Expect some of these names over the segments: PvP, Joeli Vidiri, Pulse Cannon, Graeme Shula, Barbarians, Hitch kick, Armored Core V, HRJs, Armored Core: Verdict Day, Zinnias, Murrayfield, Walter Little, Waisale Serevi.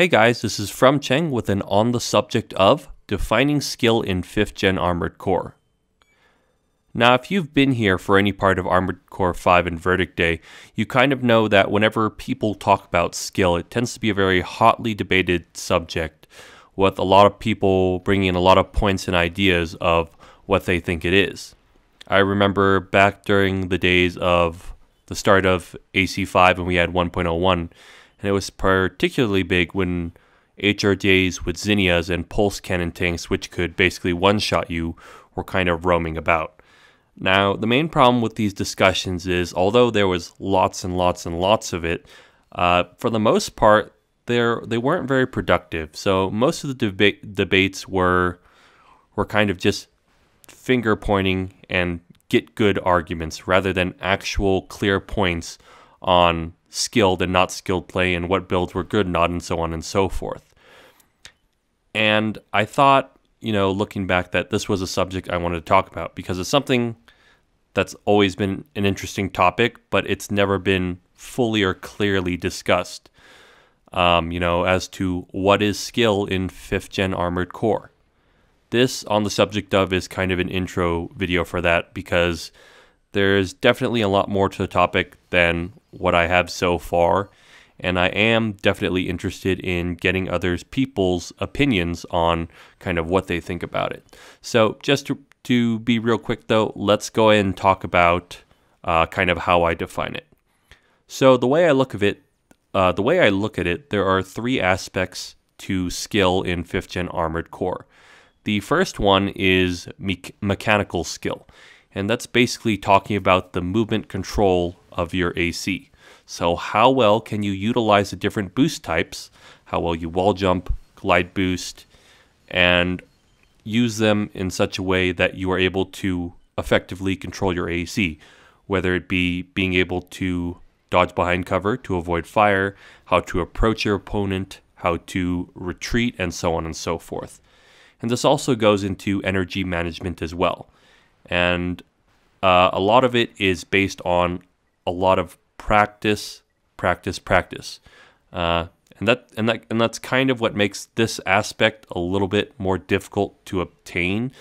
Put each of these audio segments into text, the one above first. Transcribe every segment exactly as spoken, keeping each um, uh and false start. Hey guys, this is From Cheng with an on the subject of defining skill in fifth gen Armored Core. Now if you've been here for any part of Armored Core five and Verdict Day, you kind of know that whenever people talk about skill, it tends to be a very hotly debated subject with a lot of people bringing in a lot of points and ideas of what they think it is. I remember back during the days of the start of A C five and we had one point oh one, and it was particularly big when H R Js with Zinnias and Pulse Cannon tanks, which could basically one-shot you, were kind of roaming about. Now, the main problem with these discussions is, although there was lots and lots and lots of it, uh, for the most part, they're, they weren't very productive. So most of the deba- debates were, were kind of just finger-pointing and get-good arguments rather than actual clear points on skilled and not skilled play and what builds were good, not, and so on and so forth. And I thought, you know, looking back, that this was a subject I wanted to talk about because it's something that's always been an interesting topic, but it's never been fully or clearly discussed, um, you know, as to what is skill in fifth gen Armored Core. This, on the subject of, is kind of an intro video for that because there's definitely a lot more to the topic than what I have so far, and I am definitely interested in getting other people's opinions on kind of what they think about it. So just to, to be real quick though, let's go ahead and talk about uh, kind of how I define it. So the way I look of it, uh, the way I look at it, there are three aspects to skill in fifth gen Armored Core. The first one is me mechanical skill. And that's basically talking about the movement control of your A C. So how well can you utilize the different boost types, how well you wall jump, glide boost, and use them in such a way that you are able to effectively control your A C, whether it be being able to dodge behind cover to avoid fire, how to approach your opponent, how to retreat, and so on and so forth. And this also goes into energy management as well. And uh, a lot of it is based on a lot of practice, practice, practice, uh, and that and that and that's kind of what makes this aspect a little bit more difficult to obtain,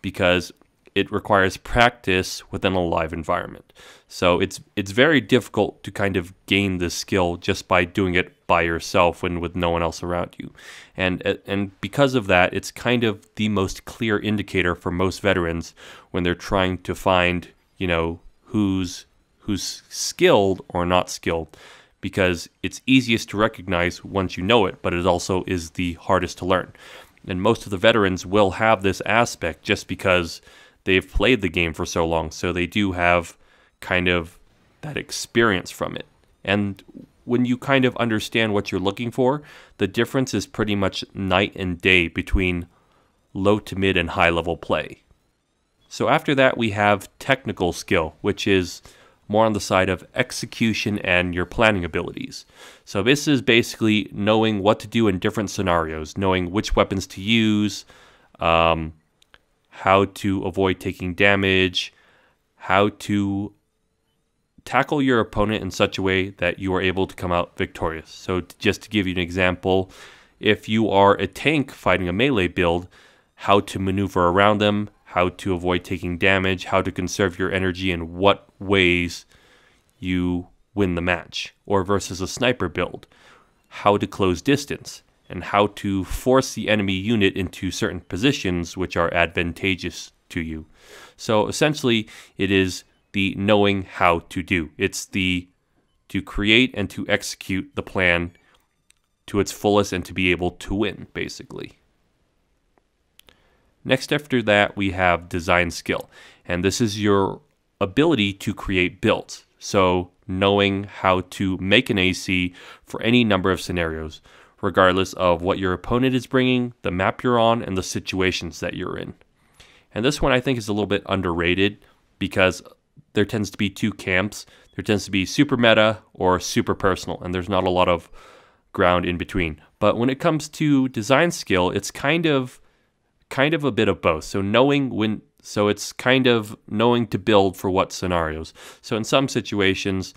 because it requires practice within a live environment. So it's it's very difficult to kind of gain this skill just by doing it by yourself and with no one else around you. And and because of that, it's kind of the most clear indicator for most veterans when they're trying to find, you know, who's who's skilled or not skilled, because it's easiest to recognize once you know it, but it also is the hardest to learn. And most of the veterans will have this aspect just because they've played the game for so long, so they do have kind of that experience from it. And when you kind of understand what you're looking for, the difference is pretty much night and day between low to mid and high level play. So after that, we have technical skill, which is more on the side of execution and your planning abilities. So this is basically knowing what to do in different scenarios, knowing which weapons to use, um, how to avoid taking damage, how to tackle your opponent in such a way that you are able to come out victorious. So just to give you an example, if you are a tank fighting a melee build, how to maneuver around them, how to avoid taking damage, how to conserve your energy, and what ways you win the match. Or versus a sniper build, how to close distance, and how to force the enemy unit into certain positions which are advantageous to you. So essentially, it is the knowing how to do. It's the to create and to execute the plan to its fullest and to be able to win, basically. Next after that, we have design skill. And this is your ability to create builds. So knowing how to make an A C for any number of scenarios, regardless of what your opponent is bringing, the map you're on, and the situations that you're in. And this one I think is a little bit underrated because there tends to be two camps. There tends to be super meta or super personal, and there's not a lot of ground in between. But when it comes to design skill, it's kind of kind of a bit of both. So knowing when, so it's kind of knowing to build for what scenarios. So in some situations,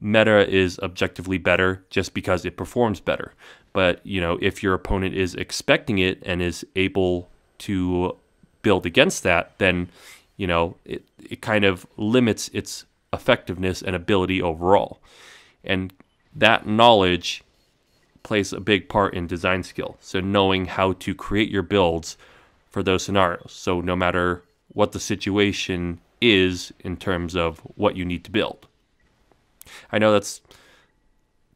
meta is objectively better just because it performs better. But, you know, if your opponent is expecting it and is able to build against that, then, you know, it, it kind of limits its effectiveness and ability overall. And that knowledge plays a big part in design skill. So knowing how to create your builds for those scenarios. So no matter what the situation is in terms of what you need to build. I know that's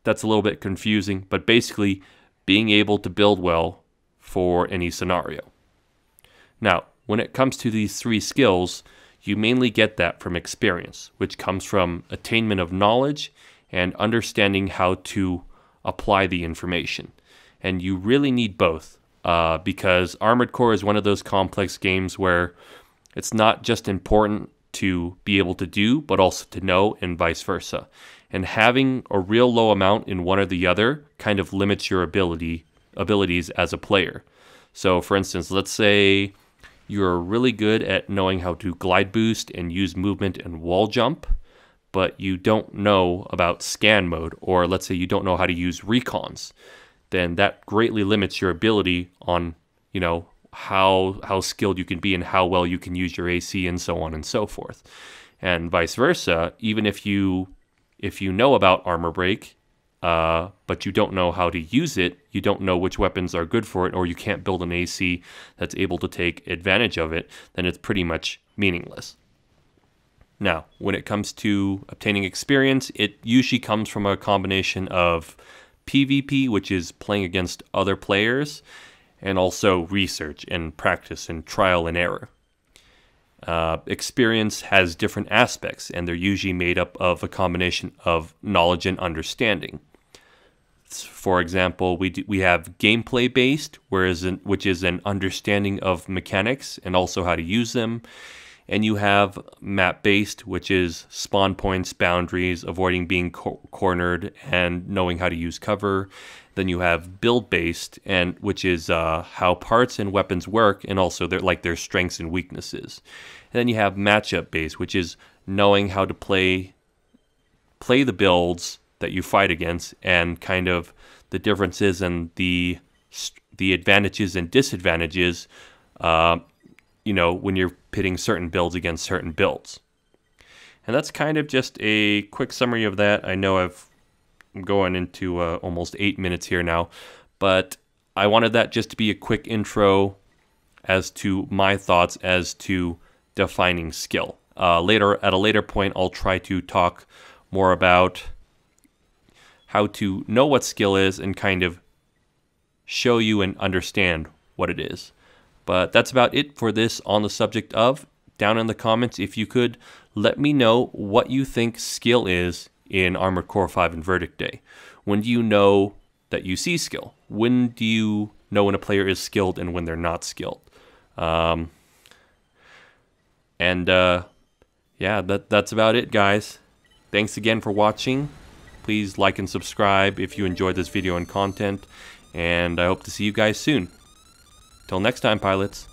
that's a little bit confusing, but basically being able to build well for any scenario. Now, when it comes to these three skills, you mainly get that from experience, which comes from attainment of knowledge and understanding how to apply the information. And you really need both uh, because Armored Core is one of those complex games where it's not just important to be able to do, but also to know, and vice versa. And having a real low amount in one or the other kind of limits your ability abilities as a player. So for instance, let's say you're really good at knowing how to glide boost and use movement and wall jump, but you don't know about scan mode, or let's say you don't know how to use recons, then that greatly limits your ability on, you know, how how skilled you can be and how well you can use your A C and so on and so forth. And vice versa, even if you if you know about armor break, uh, but you don't know how to use it, you don't know which weapons are good for it, or you can't build an A C that's able to take advantage of it, then it's pretty much meaningless. Now, when it comes to obtaining experience, it usually comes from a combination of PvP, which is playing against other players, and also research and practice and trial and error. Uh, experience has different aspects, and they're usually made up of a combination of knowledge and understanding. For example, we do, we have gameplay based, whereas in, which is an understanding of mechanics and also how to use them. And you have map based, which is spawn points, boundaries, avoiding being co cornered and knowing how to use cover. Then you have build based, and which is uh, how parts and weapons work, and also their like their strengths and weaknesses. And then you have matchup based, which is knowing how to play play the builds that you fight against, and kind of the differences and the the advantages and disadvantages. Uh, you know, when you're pitting certain builds against certain builds. And that's kind of just a quick summary of that. I know I've I'm going into uh, almost eight minutes here now, but I wanted that just to be a quick intro as to my thoughts as to defining skill. Uh, later, at a later point, I'll try to talk more about how to know what skill is and kind of show you and understand what it is. But that's about it for this on the subject of. Down in the comments, if you could, let me know what you think skill is in Armored Core five and Verdict Day. When do you know that you see skill? When do you know when a player is skilled and when they're not skilled? Um, and uh, yeah, that, that's about it, guys. Thanks again for watching. Please like and subscribe if you enjoyed this video and content. And I hope to see you guys soon. Till next time, pilots.